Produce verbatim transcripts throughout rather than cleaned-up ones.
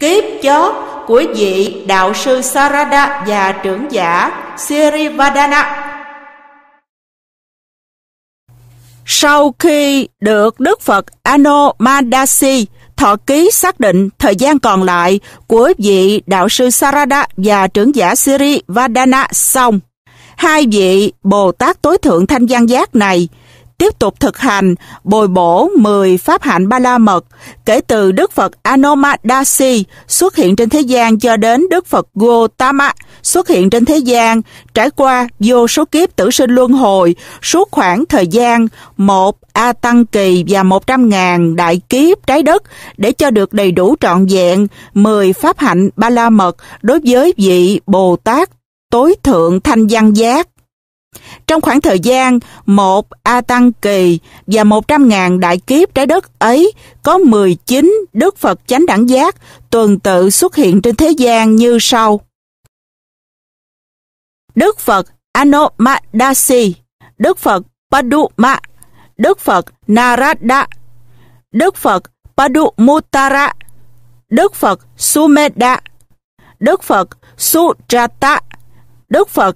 Kiếp chót của vị đạo sư Sarada và trưởng giả Sirivaddhana. Sau khi được Đức Phật Anomadassī thọ ký xác định thời gian còn lại của vị đạo sư Sarada và trưởng giả Sirivaddhana xong, hai vị Bồ Tát tối thượng Thanh Văn Giác này tiếp tục thực hành bồi bổ mười pháp hạnh Ba La Mật kể từ Đức Phật Anomadassī xuất hiện trên thế gian cho đến Đức Phật Gautama xuất hiện trên thế gian, trải qua vô số kiếp tử sinh luân hồi suốt khoảng thời gian một A Tăng Kỳ và một trăm ngàn đại kiếp trái đất để cho được đầy đủ trọn vẹn mười pháp hạnh Ba La Mật đối với vị Bồ Tát tối thượng Thanh Văn Giác. Trong khoảng thời gian một A Tăng Kỳ và một trăm ngàn đại kiếp trái đất ấy, có mười chín Đức Phật Chánh Đẳng Giác tuần tự xuất hiện trên thế gian như sau. Đức Phật Anomadassī, Đức Phật Paduma, Đức Phật Narada, Đức Phật Padumutara, Đức Phật Sumedha, Đức Phật Sujata, Đức Phật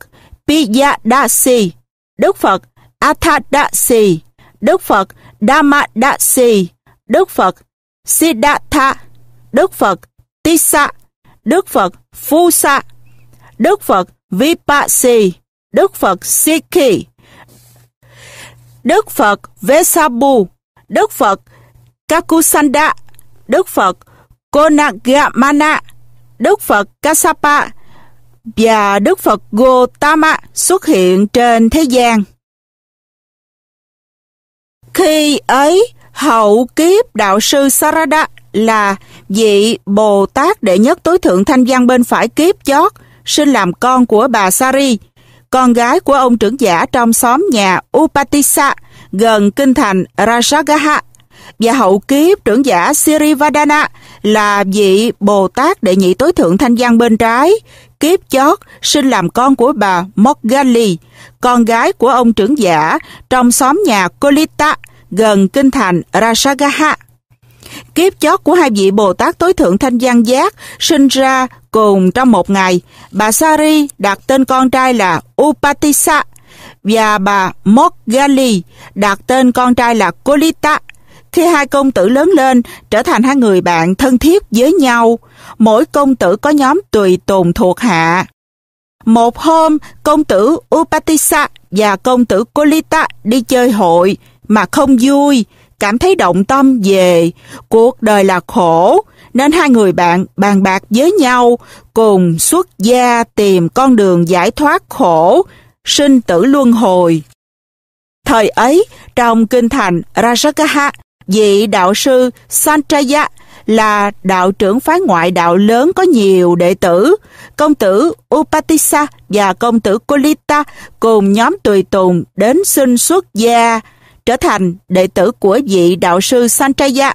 Ya dassi, Đức Phật Atha dassi, Đức Phật Dama dassi, Đức Phật Siddattha, Đức Phật Tisa, Đức Phật Phusa, Đức Phật Vipassi, Đức Phật Sikhi, Đức Phật Vesabu, Đức Phật Kakusanda, Đức Phật Konagamana, Đức Phật Kassapa và Đức Phật Gautama xuất hiện trên thế gian. Khi ấy, hậu kiếp đạo sư Sarada là vị Bồ Tát đệ nhất tối thượng Thanh Văn bên phải kiếp chót, sinh làm con của bà Sari, con gái của ông trưởng giả trong xóm nhà Upatissa gần kinh thành Rajagaha, và hậu kiếp trưởng giả Sirivaddhana là vị Bồ Tát đệ nhị tối thượng Thanh Văn bên trái kiếp chót, sinh làm con của bà Moggallī, con gái của ông trưởng giả trong xóm nhà Kolita gần kinh thành Rajagaha. Kiếp chót của hai vị Bồ Tát tối thượng Thanh Văn Giác sinh ra cùng trong một ngày. Bà Sari đặt tên con trai là Upatissa và bà Moggallī đặt tên con trai là Kolita. Khi hai công tử lớn lên, trở thành hai người bạn thân thiết với nhau, mỗi công tử có nhóm tùy tùng thuộc hạ. Một hôm, công tử Upatissa và công tử Kolita đi chơi hội mà không vui, cảm thấy động tâm về cuộc đời là khổ, nên hai người bạn bàn bạc với nhau, cùng xuất gia tìm con đường giải thoát khổ, sinh tử luân hồi. Thời ấy, trong kinh thành Rajagaha, vị đạo sư Sañjaya là đạo trưởng phái ngoại đạo lớn có nhiều đệ tử. Công tử Upatissa và công tử Kolita cùng nhóm tùy tùng đến xin xuất gia, trở thành đệ tử của vị đạo sư Sañjaya.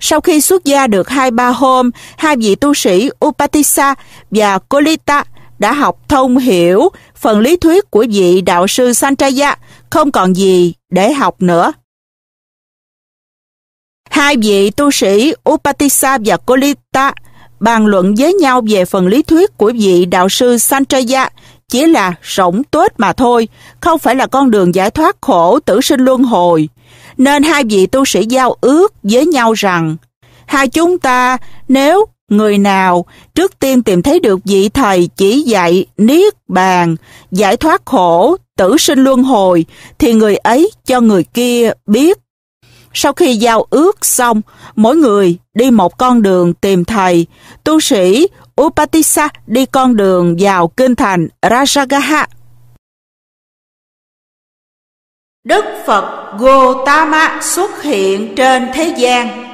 Sau khi xuất gia được hai ba hôm, hai vị tu sĩ Upatissa và Kolita đã học thông hiểu phần lý thuyết của vị đạo sư Sañjaya, không còn gì để học nữa. Hai vị tu sĩ Upatissa và Kolita bàn luận với nhau về phần lý thuyết của vị đạo sư Sañjaya chỉ là rỗng tuếch mà thôi, không phải là con đường giải thoát khổ tử sinh luân hồi. Nên hai vị tu sĩ giao ước với nhau rằng, hai chúng ta nếu người nào trước tiên tìm thấy được vị thầy chỉ dạy niết bàn, giải thoát khổ tử sinh luân hồi thì người ấy cho người kia biết. Sau khi giao ước xong, mỗi người đi một con đường tìm thầy. Tu sĩ Upatissa đi con đường vào kinh thành Rajagaha. Đức Phật Gautama xuất hiện trên thế gian.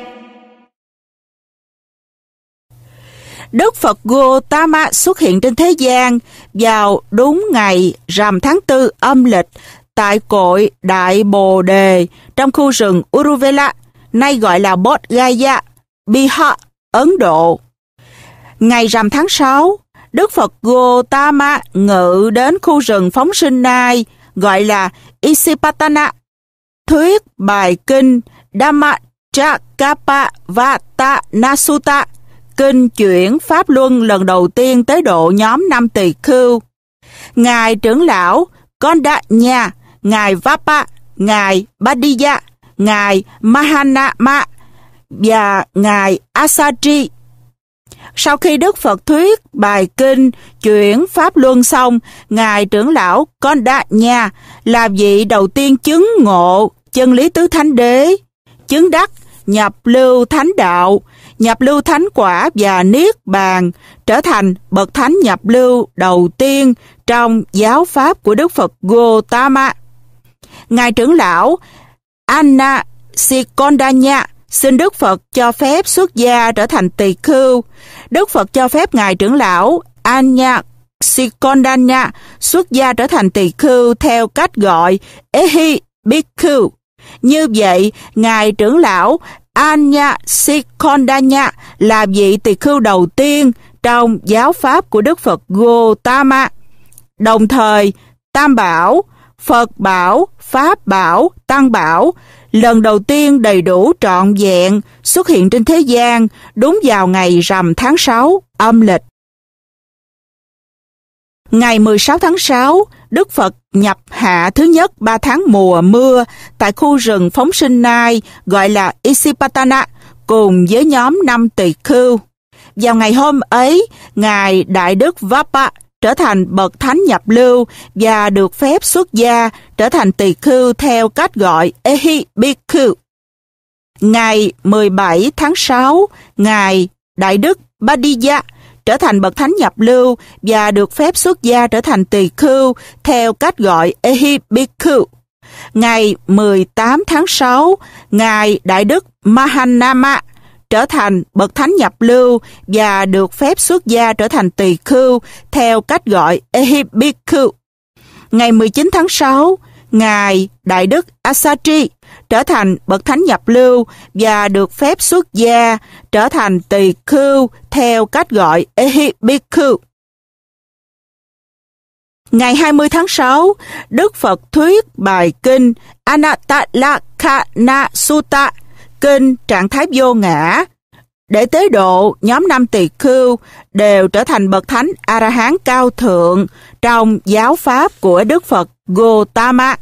Đức Phật Gautama xuất hiện trên thế gian vào đúng ngày rằm tháng tư âm lịch, tại cội Đại Bồ Đề trong khu rừng Uruvela, nay gọi là Moggallī, Bihar, Ấn Độ. Ngày rằm tháng sáu, Đức Phật Gautama ngự đến khu rừng phóng sinh Nai, gọi là Isipatana, thuyết bài kinh Dhamma Chakkappavattana Sutta, kinh chuyển Pháp Luân lần đầu tiên tới độ nhóm năm Tỳ-khưu. Ngài trưởng lão Koṇḍañña, Ngài Vappa, Ngài Badiya, Ngài Mahanama và Ngài Asari. Sau khi Đức Phật thuyết bài kinh chuyển Pháp Luân xong, Ngài trưởng lão Koṇḍañña là vị đầu tiên chứng ngộ chân lý tứ thánh đế, chứng đắc nhập lưu thánh đạo, nhập lưu thánh quả và niết bàn, trở thành bậc thánh nhập lưu đầu tiên trong giáo pháp của Đức Phật Gautama. Ngài trưởng lão Aññāsi Koṇḍañña xin Đức Phật cho phép xuất gia trở thành tỳ khưu. Đức Phật cho phép Ngài trưởng lão Aññāsi Koṇḍañña xuất gia trở thành tỳ khưu theo cách gọi Ehi Bhikkhu. Như vậy, Ngài trưởng lão Aññāsi Koṇḍañña là vị tỳ khưu đầu tiên trong giáo pháp của Đức Phật Gautama. Đồng thời, Tam Bảo, Phật Bảo, Pháp Bảo, Tăng Bảo lần đầu tiên đầy đủ trọn vẹn xuất hiện trên thế gian đúng vào ngày rằm tháng sáu âm lịch. Ngày mười sáu tháng sáu, Đức Phật nhập hạ thứ nhất ba tháng mùa mưa tại khu rừng phóng sinh Nai gọi là Isipatana cùng với nhóm năm tỳ khưu. Vào ngày hôm ấy, Ngài Đại Đức Vappa trở thành bậc thánh nhập lưu và được phép xuất gia trở thành tỳ khưu theo cách gọi Ehi Bhikkhu. Ngày mười bảy tháng sáu, Ngài Đại Đức Badiya trở thành bậc thánh nhập lưu và được phép xuất gia trở thành tỳ khưu theo cách gọi Ehi Bhikkhu. Ngày mười tám tháng sáu, Ngài Đại Đức Mahanama trở thành bậc thánh nhập lưu và được phép xuất gia trở thành tỳ khưu theo cách gọi Ehi Bhikkhu. Ngày mười chín tháng sáu, Ngài Đại Đức Asari trở thành bậc thánh nhập lưu và được phép xuất gia trở thành tỳ khưu theo cách gọi Ehi Bhikkhu. Ngày hai mươi tháng sáu, Đức Phật thuyết bài kinh Anattalakkana Sutta, kinh trạng thái vô ngã, để tế độ nhóm năm tỳ khưu đều trở thành bậc thánh Arahán cao thượng trong giáo pháp của Đức Phật Gautama.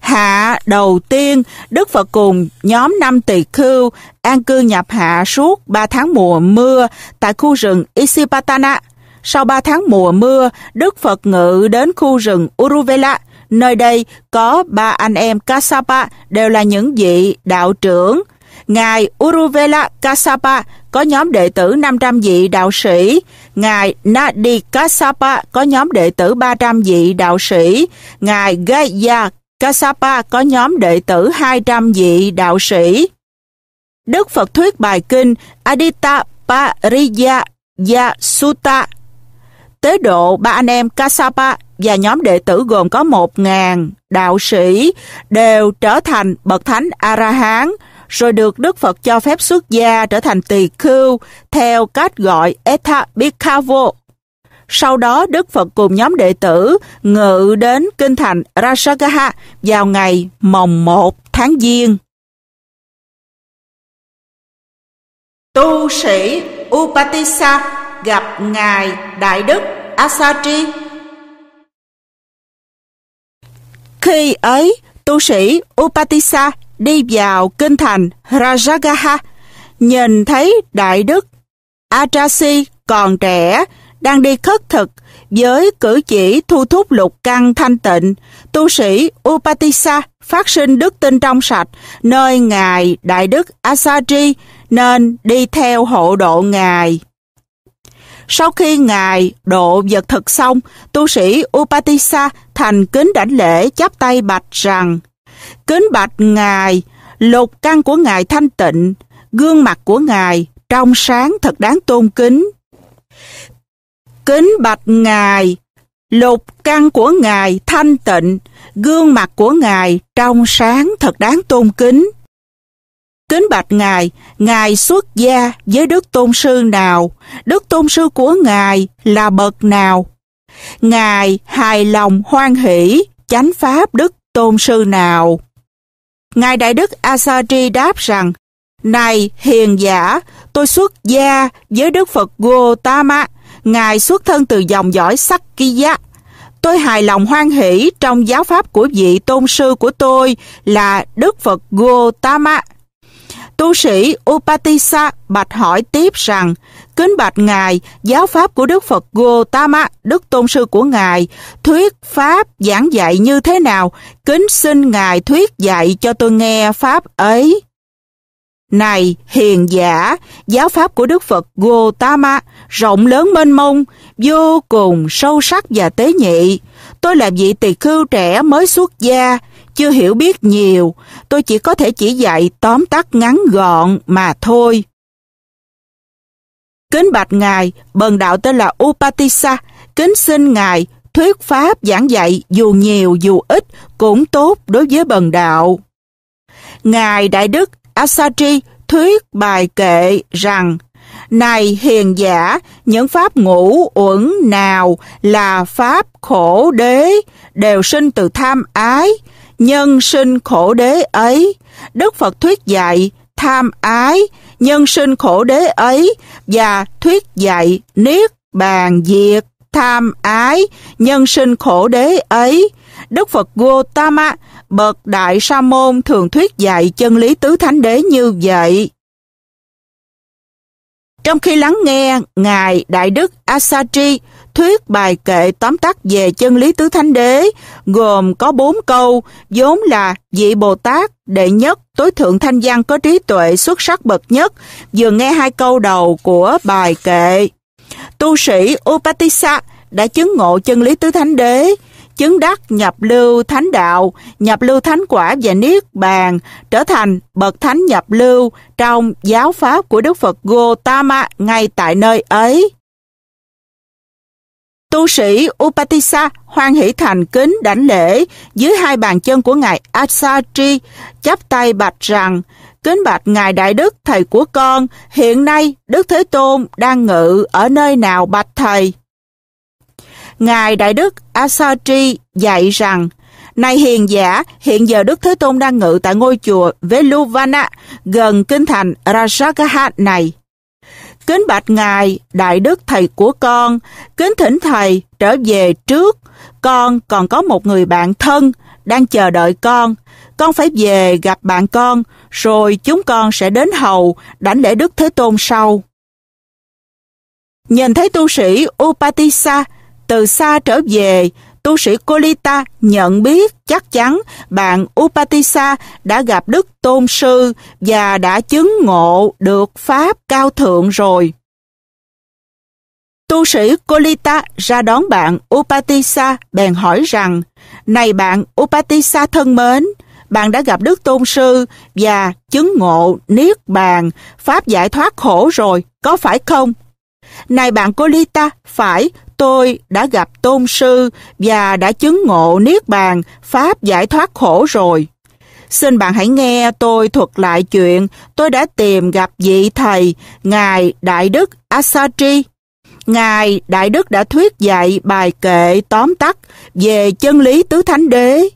Hạ đầu tiên, Đức Phật cùng nhóm năm tỳ khưu an cư nhập hạ suốt ba tháng mùa mưa tại khu rừng Isipatana. Sau ba tháng mùa mưa, Đức Phật ngự đến khu rừng Uruvela. Nơi đây có ba anh em Kassapa đều là những vị đạo trưởng. Ngài Uruvela Kassapa có nhóm đệ tử năm trăm vị đạo sĩ. Ngài Nadi Kassapa có nhóm đệ tử ba trăm vị đạo sĩ. Ngài Gaya Kassapa có nhóm đệ tử hai trăm vị đạo sĩ. Đức Phật thuyết bài kinh Adita Pariya Yasutta, tế độ ba anh em Kassapa và nhóm đệ tử gồm có một ngàn đạo sĩ đều trở thành bậc thánh A-la-hán, rồi được Đức Phật cho phép xuất gia trở thành tỳ khưu theo cách gọi Etha Bhikkhavo. Sau đó Đức Phật cùng nhóm đệ tử ngự đến kinh thành Rajagaha vào ngày mồng một tháng Giêng. Tu sĩ Upatissa gặp Ngài Đại Đức Asari. Khi ấy, tu sĩ Upatissa đi vào kinh thành Rajagaha, nhìn thấy Đại Đức Atrasi còn trẻ, đang đi khất thực với cử chỉ thu thúc lục căn thanh tịnh. Tu sĩ Upatissa phát sinh đức tin trong sạch nơi Ngài Đại Đức Asari nên đi theo hộ độ Ngài. Sau khi Ngài độ vật thực xong, tu sĩ Upatissa thành kính đảnh lễ chắp tay bạch rằng: Kính bạch Ngài, lục căn của Ngài thanh tịnh, gương mặt của Ngài trong sáng thật đáng tôn kính. Kính bạch Ngài, lục căn của Ngài thanh tịnh, gương mặt của Ngài trong sáng thật đáng tôn kính. Kính bạch Ngài, Ngài xuất gia với Đức Tôn Sư nào? Đức Tôn Sư của Ngài là bậc nào? Ngài hài lòng hoan hỷ chánh pháp Đức Tôn Sư nào? Ngài Đại Đức Asari đáp rằng: Này hiền giả, tôi xuất gia với Đức Phật Gautama, ngài xuất thân từ dòng dõi Sakya. Tôi hài lòng hoan hỷ trong giáo pháp của vị tôn sư của tôi là Đức Phật Gautama. Tu sĩ Upatissa bạch hỏi tiếp rằng, kính bạch ngài, giáo pháp của Đức Phật Gautama, Đức Tôn Sư của ngài, thuyết pháp giảng dạy như thế nào? Kính xin ngài thuyết dạy cho tôi nghe pháp ấy. Này hiền giả, giáo pháp của Đức Phật Gautama rộng lớn mênh mông, vô cùng sâu sắc và tế nhị. Tôi là vị tỳ khưu trẻ mới xuất gia, chưa hiểu biết nhiều, tôi chỉ có thể chỉ dạy tóm tắt ngắn gọn mà thôi. Kính bạch ngài, bần đạo tên là Upatissa, kính xin ngài thuyết pháp giảng dạy dù nhiều dù ít cũng tốt đối với bần đạo. Ngài Đại Đức Asari thuyết bài kệ rằng, này hiền giả, những pháp ngũ uẩn nào là pháp khổ đế đều sinh từ tham ái, nhân sinh khổ đế ấy. Đức Phật thuyết dạy tham ái, nhân sinh khổ đế ấy và thuyết dạy niết bàn diệt tham ái, nhân sinh khổ đế ấy. Đức Phật Gautama bậc Đại Sa Môn thường thuyết dạy chân lý tứ thánh đế như vậy. Trong khi lắng nghe ngài Đại Đức Asari thuyết bài kệ tóm tắt về chân lý tứ thánh đế gồm có bốn câu, vốn là vị Bồ Tát đệ nhất tối thượng thanh văn có trí tuệ xuất sắc bậc nhất, vừa nghe hai câu đầu của bài kệ, tu sĩ Upatissa đã chứng ngộ chân lý tứ thánh đế, chứng đắc nhập lưu thánh đạo, nhập lưu thánh quả và niết bàn, trở thành bậc thánh nhập lưu trong giáo pháp của Đức Phật Gautama ngay tại nơi ấy. Tu sĩ Upatissa hoan hỷ thành kính đảnh lễ dưới hai bàn chân của ngài Asari, chắp tay bạch rằng, kính bạch ngài Đại Đức thầy của con, hiện nay Đức Thế Tôn đang ngự ở nơi nào bạch thầy? Ngài Đại Đức Asari dạy rằng, này hiền giả, hiện giờ Đức Thế Tôn đang ngự tại ngôi chùa Veluvana gần kinh thành Rajagaha này. Kính bạch ngài Đại Đức thầy của con, kính thỉnh thầy trở về trước, con còn có một người bạn thân đang chờ đợi con, con phải về gặp bạn con rồi chúng con sẽ đến hầu đảnh lễ Đức Thế Tôn sau. Nhìn thấy tu sĩ Upatissa từ xa trở về, tu sĩ Kolita nhận biết chắc chắn bạn Upatissa đã gặp Đức Tôn Sư và đã chứng ngộ được pháp cao thượng rồi. Tu sĩ Kolita ra đón bạn Upatissa bèn hỏi rằng, này bạn Upatissa thân mến, bạn đã gặp Đức Tôn Sư và chứng ngộ niết bàn, pháp giải thoát khổ rồi, có phải không? Này bạn Kolita, phải, tôi đã gặp Tôn Sư và đã chứng ngộ niết bàn, pháp giải thoát khổ rồi. Xin bạn hãy nghe tôi thuật lại chuyện tôi đã tìm gặp vị thầy, ngài Đại Đức Asari. Ngài Đại Đức đã thuyết dạy bài kệ tóm tắt về chân lý tứ thánh đế.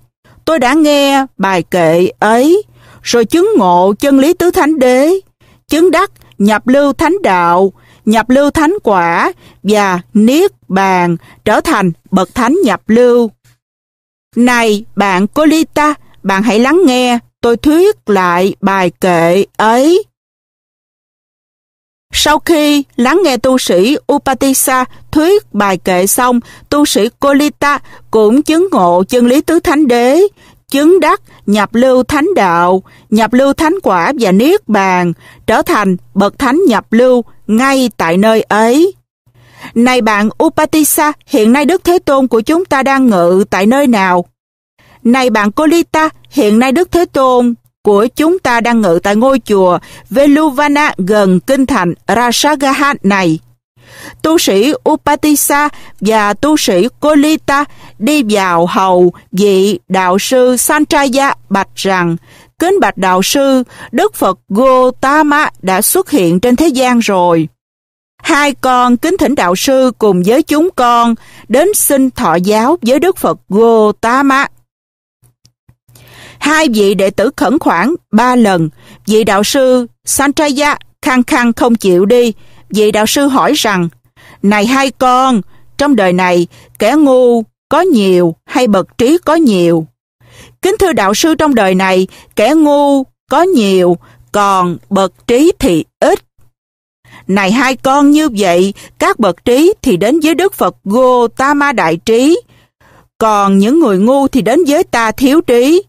Tôi đã nghe bài kệ ấy, rồi chứng ngộ chân lý tứ thánh đế, chứng đắc nhập lưu thánh đạo, nhập lưu thánh quả và niết bàn, trở thành bậc thánh nhập lưu. Này bạn Kolita, bạn hãy lắng nghe tôi thuyết lại bài kệ ấy. Sau khi lắng nghe tu sĩ Upatissa thuyết bài kệ xong, tu sĩ Kolita cũng chứng ngộ chân lý tứ thánh đế, chứng đắc nhập lưu thánh đạo, nhập lưu thánh quả và niết bàn, trở thành bậc thánh nhập lưu ngay tại nơi ấy. Này bạn Upatissa, hiện nay Đức Thế Tôn của chúng ta đang ngự tại nơi nào? Này bạn Kolita, hiện nay Đức Thế Tôn của chúng ta đang ngự tại ngôi chùa Veluvana gần kinh thành Rajagaha này. Tu sĩ Upatissa và tu sĩ Kolita đi vào hầu vị đạo sư Sañjaya bạch rằng, kính bạch đạo sư, Đức Phật Gautama đã xuất hiện trên thế gian rồi. Hai con kính thỉnh đạo sư cùng với chúng con đến xin thọ giáo với Đức Phật Gautama. Hai vị đệ tử khẩn khoản ba lần, vị đạo sư Sañjaya khăng khăng không chịu đi. Vị đạo sư hỏi rằng, này hai con, trong đời này kẻ ngu có nhiều hay bậc trí có nhiều? Kính thưa đạo sư, trong đời này kẻ ngu có nhiều, còn bậc trí thì ít. Này hai con, như vậy các bậc trí thì đến với Đức Phật Gautama Đại Trí, còn những người ngu thì đến với ta Thiếu Trí.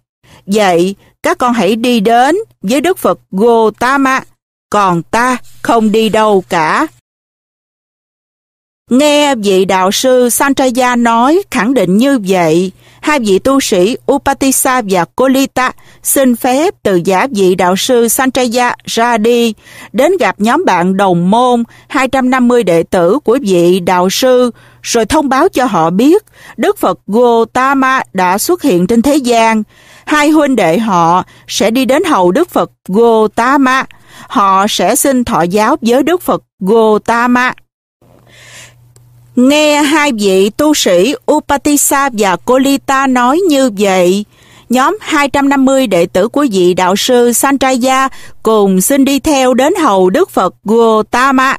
Vậy các con hãy đi đến với Đức Phật Gautama, còn ta không đi đâu cả. Nghe vị đạo sư Sañjaya nói khẳng định như vậy, hai vị tu sĩ Upatissa và Kolita xin phép từ giả vị đạo sư Sañjaya ra đi, đến gặp nhóm bạn đồng môn hai trăm năm mươi đệ tử của vị đạo sư, rồi thông báo cho họ biết Đức Phật Gautama đã xuất hiện trên thế gian. Hai huynh đệ họ sẽ đi đến hầu Đức Phật Gautama, họ sẽ xin thọ giáo với Đức Phật Gautama. Nghe hai vị tu sĩ Upatissa và Kolita nói như vậy, nhóm hai trăm năm mươi đệ tử của vị đạo sư Sañjaya cùng xin đi theo đến hầu Đức Phật Gautama.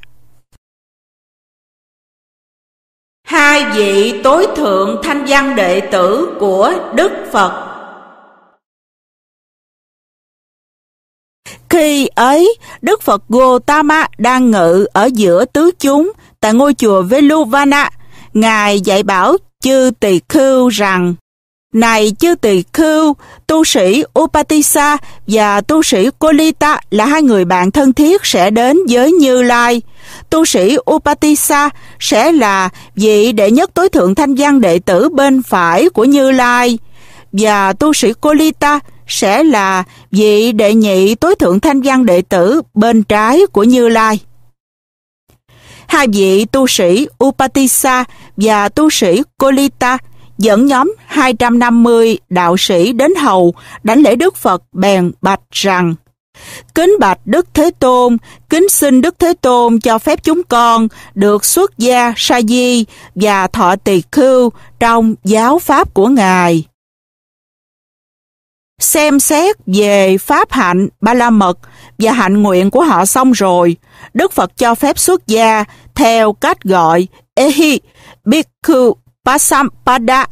Hai vị tối thượng thanh văn đệ tử của Đức Phật. Khi ấy, Đức Phật Gautama đang ngự ở giữa tứ chúng tại ngôi chùa Veluvana. Ngài dạy bảo chư Tỳ-khưu rằng, này chư Tỳ-khưu, tu sĩ Upatissa và tu sĩ Kolita là hai người bạn thân thiết sẽ đến với Như Lai. Tu sĩ Upatissa sẽ là vị đệ nhất tối thượng thanh văn đệ tử bên phải của Như Lai, và tu sĩ Kolita sẽ là vị đệ nhị tối thượng thanh văn đệ tử bên trái của Như Lai. Hai vị tu sĩ Upatissa và tu sĩ Kolita dẫn nhóm hai trăm năm mươi đạo sĩ đến hầu đảnh lễ Đức Phật, bèn bạch rằng, kính bạch Đức Thế Tôn, kính xin Đức Thế Tôn cho phép chúng con được xuất gia sa di và thọ tỳ khưu trong giáo pháp của Ngài. Xem xét về pháp hạnh Ba La Mật và hạnh nguyện của họ xong rồi, Đức Phật cho phép xuất gia theo cách gọi Ehi Bhikkhu Pasampada.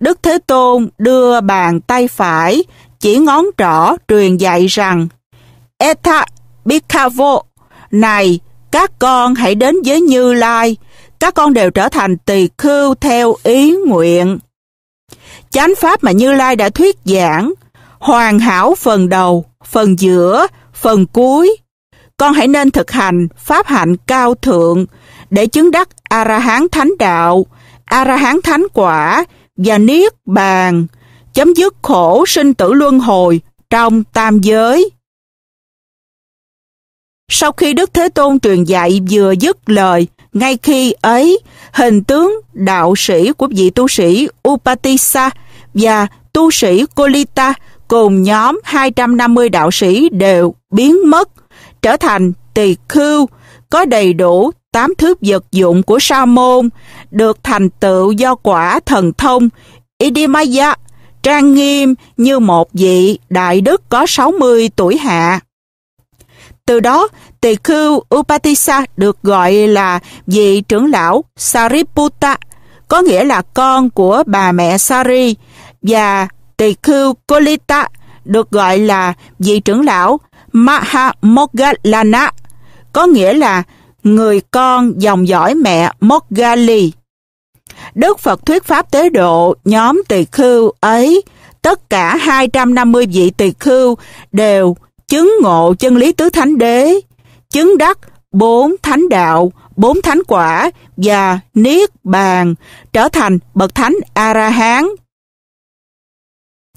Đức Thế Tôn đưa bàn tay phải chỉ ngón trỏ truyền dạy rằng, Etha Bhikkhavo, này các con hãy đến với Như Lai, các con đều trở thành tỳ khưu theo ý nguyện. Chánh pháp mà Như Lai đã thuyết giảng hoàn hảo phần đầu, phần giữa, phần cuối. Con hãy nên thực hành pháp hạnh cao thượng để chứng đắc Arahán Thánh Đạo, Arahán Thánh Quả và Niết Bàn, chấm dứt khổ sinh tử luân hồi trong tam giới. Sau khi Đức Thế Tôn truyền dạy vừa dứt lời, ngay khi ấy, hình tướng đạo sĩ của vị tu sĩ Upatissa và tu sĩ Kolita cùng nhóm hai trăm năm mươi đạo sĩ đều biến mất, trở thành tỳ khưu, có đầy đủ tám thước vật dụng của sa môn, được thành tựu do quả thần thông Idimaya, trang nghiêm như một vị đại đức có sáu mươi tuổi hạ. Từ đó, tỳ khưu Upatissa được gọi là vị trưởng lão Sariputta, có nghĩa là con của bà mẹ Sari, và tỳ khưu Kolita được gọi là vị trưởng lão Mahāmoggallāna, có nghĩa là người con dòng dõi mẹ Moggallī. Đức Phật thuyết pháp tế độ nhóm tỳ khưu ấy, tất cả hai trăm năm mươi vị tỳ khưu đều chứng ngộ chân lý tứ thánh đế, chứng đắc bốn thánh đạo, bốn thánh quả và niết bàn, trở thành bậc thánh A-la-hán.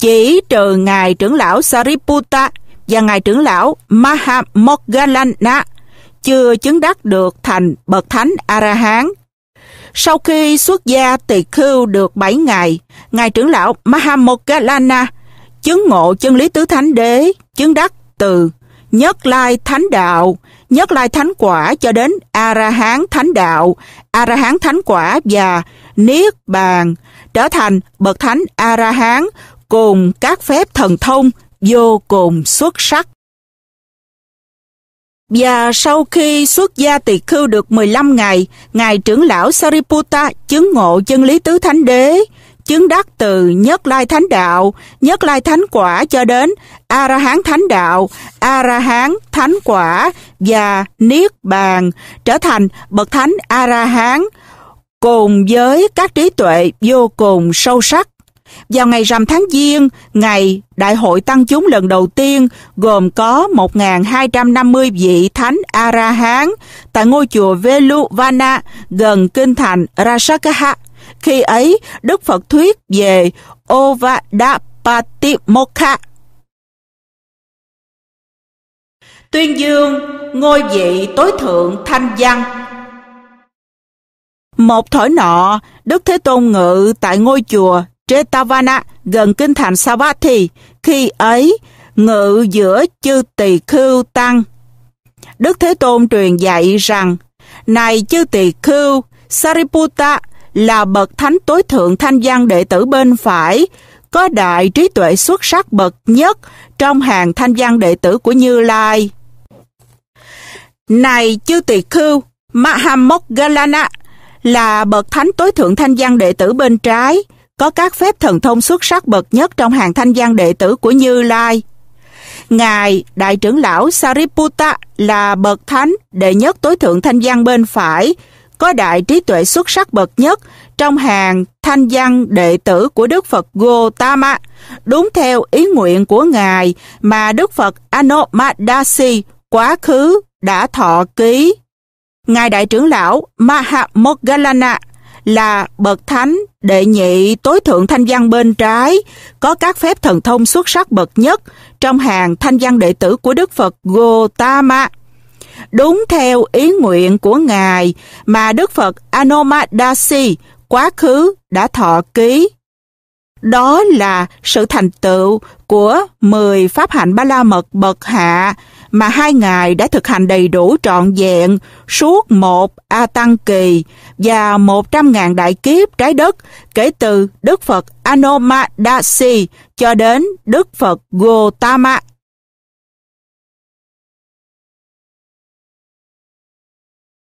Chỉ trừ ngài trưởng lão Sariputta và ngài trưởng lão Mahāmoggallāna chưa chứng đắc được thành bậc thánh A-la-hán. Sau khi xuất gia tỳ khưu được bảy ngày, ngài trưởng lão Mahāmoggallāna chứng ngộ chân lý tứ thánh đế, chứng đắc từ Nhất Lai Thánh Đạo, Nhất Lai Thánh Quả cho đến A-la-hán Thánh Đạo, A-la-hán Thánh Quả và Niết Bàn, trở thành bậc thánh A-la-hán cùng các phép thần thông vô cùng xuất sắc. Và sau khi xuất gia Tỳ-khưu được mười lăm ngày, Ngài trưởng lão Sariputta chứng ngộ chân lý tứ thánh đế, chứng đắc từ nhất lai thánh đạo, nhất lai thánh quả cho đến Arahán thánh đạo, Arahán thánh quả và niết bàn, trở thành bậc thánh Arahán cùng với các trí tuệ vô cùng sâu sắc. Vào ngày rằm tháng Giêng, ngày đại hội tăng chúng lần đầu tiên gồm có một nghìn hai trăm năm mươi vị thánh A-ra-hán tại ngôi chùa Veluvana gần kinh thành Rajagaha. Khi ấy, Đức Phật thuyết về Ovadapatimokkha, tuyên dương ngôi vị tối thượng thanh văn. Một thổi nọ, Đức Thế Tôn ngự tại ngôi chùa Jetavana gần kinh thành Savatthi. Khi ấy, ngự giữa chư Tỳ-khưu tăng. Đức Thế Tôn truyền dạy rằng: "Này chư Tỳ-khưu, Sariputta là bậc thánh tối thượng thanh văn đệ tử bên phải, có đại trí tuệ xuất sắc bậc nhất trong hàng thanh văn đệ tử của Như Lai. Này chư Tỳ-khưu, Mahāmoggallāna là bậc thánh tối thượng thanh văn đệ tử bên trái, có các phép thần thông xuất sắc bậc nhất trong hàng thanh văn đệ tử của Như Lai. Ngài đại trưởng lão Sariputta là bậc thánh đệ nhất tối thượng thanh văn bên phải, có đại trí tuệ xuất sắc bậc nhất trong hàng thanh văn đệ tử của Đức Phật Gautama, đúng theo ý nguyện của Ngài mà Đức Phật Anomadassī quá khứ đã thọ ký. Ngài đại trưởng lão Mahāmoggallāna là bậc thánh đệ nhị tối thượng thanh văn bên trái, có các phép thần thông xuất sắc bậc nhất trong hàng thanh văn đệ tử của Đức Phật Gautama, đúng theo ý nguyện của Ngài mà Đức Phật Anomadassī quá khứ đã thọ ký." Đó là sự thành tựu của mười pháp hạnh Ba La Mật bậc hạ mà hai Ngài đã thực hành đầy đủ trọn vẹn suốt một A Tăng Kỳ và một trăm ngàn đại kiếp trái đất kể từ Đức Phật Anomadassī cho đến Đức Phật Gautama.